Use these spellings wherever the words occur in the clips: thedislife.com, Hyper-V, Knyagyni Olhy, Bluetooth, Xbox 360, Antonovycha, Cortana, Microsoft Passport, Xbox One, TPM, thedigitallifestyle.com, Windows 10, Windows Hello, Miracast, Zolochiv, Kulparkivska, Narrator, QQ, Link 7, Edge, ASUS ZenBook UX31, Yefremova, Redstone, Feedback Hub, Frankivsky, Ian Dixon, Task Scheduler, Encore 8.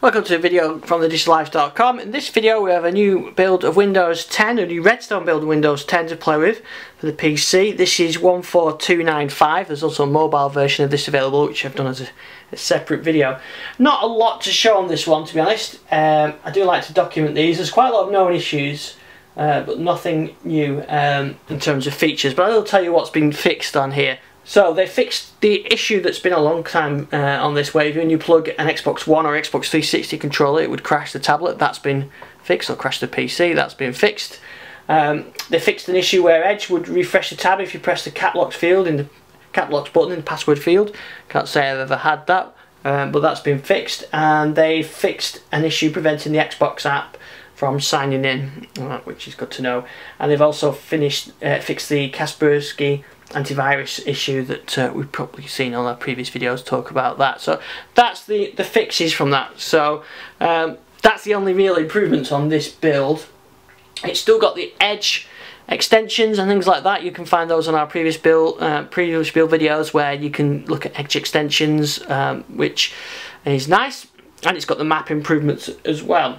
Welcome to a video from thedigitallifestyle.com. In this video we have a new build of Windows 10, a new Redstone build of Windows 10 to play with for the PC. This is 14295, there's also a mobile version of this available which I've done as a separate video. Not a lot to show on this one, to be honest. I do like to document these. There's quite a lot of known issues but nothing new in terms of features, but I will tell you what's been fixed on here. So they fixed the issue that's been a long time on this wave. When you plug an Xbox One or Xbox 360 controller, it would crash the tablet. That's been fixed. Or crash the PC. That's been fixed. They fixed an issue where Edge would refresh the tab if you press the caps lock field in the caps lock button in the password field. Can't say I've ever had that, but that's been fixed. And they fixed an issue preventing the Xbox app from signing in, which is good to know. And they've also fixed the Kaspersky antivirus issue that we've probably seen on our previous videos talk about that. So that's the fixes from that. So that's the only real improvements on this build. It's still got the Edge extensions and things like that. You can find those on our previous build videos where you can look at Edge extensions, which is nice, and it's got the map improvements as well.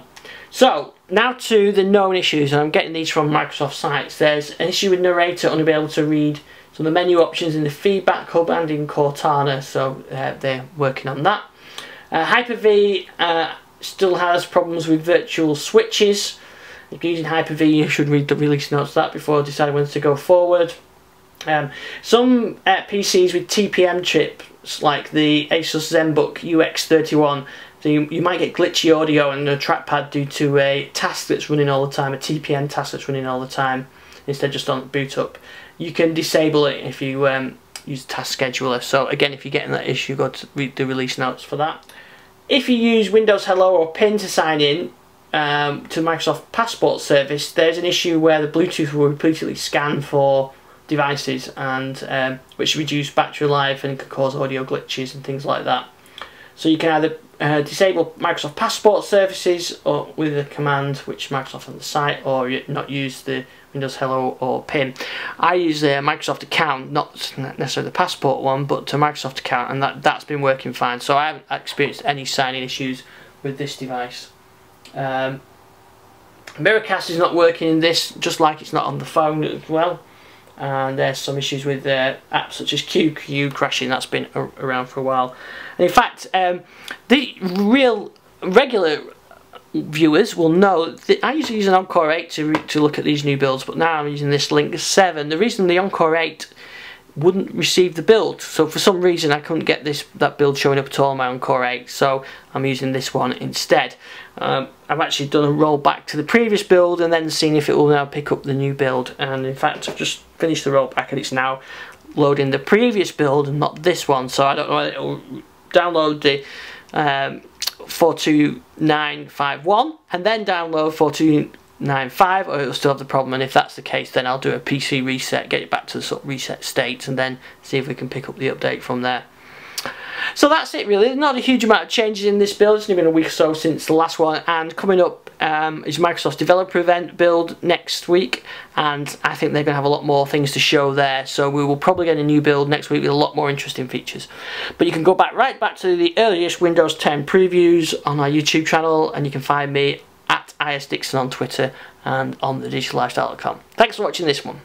So now to the known issues, and I'm getting these from Microsoft sites. There's an issue with Narrator only being able to read some of the menu options in the Feedback Hub and in Cortana, so they're working on that. Hyper-V still has problems with virtual switches. If you're using Hyper-V, you should read the release notes of that before deciding when to go forward. Some PCs with TPM chips, like the ASUS ZenBook UX31, so you might get glitchy audio and a trackpad due to a task that's running all the time, a TPM task that's running all the time, instead just on boot up. You can disable it if you use Task Scheduler. So again, if you're getting that issue, go to read the release notes for that. If you use Windows Hello or PIN to sign in to Microsoft Passport service, there's an issue where the Bluetooth will repeatedly scan for devices, and which reduce battery life and can cause audio glitches and things like that. So you can either disable Microsoft Passport services or with a command which Microsoft on the site, or not use the Windows Hello or PIN. I use a Microsoft account, not necessarily the Passport one, but a Microsoft account, and that's been working fine. So I haven't experienced any signing issues with this device. Miracast is not working in this, just like it's not on the phone as well. And there's some issues with apps such as QQ crashing. That's been around for a while. And in fact, the real regular viewers will know that I used to use an Encore 8 to look at these new builds, but now I'm using this Link 7. The reason the Encore 8 wouldn't receive the build, so for some reason I couldn't get that build showing up at all on my Encore 8, so I'm using this one instead. I've actually done a rollback to the previous build and then seen if it will now pick up the new build, and in fact I've just finished the rollback and it's now loading the previous build and not this one, so I don't know whether it will download the 42951 and then download 429.5, or it'll still have the problem. And if that's the case, then I'll do a PC reset, get it back to the sort of reset state, and then see if we can pick up the update from there. So that's it really. Not a huge amount of changes in this build. It's only been a week or so since the last one, and coming up is Microsoft's developer event build next week, and I think they're going to have a lot more things to show there, so we will probably get a new build next week with a lot more interesting features. But you can go back right back to the earliest Windows 10 previews on our YouTube channel, and you can find me Ian Dixon on Twitter and on thedislife.com. Thanks for watching this one.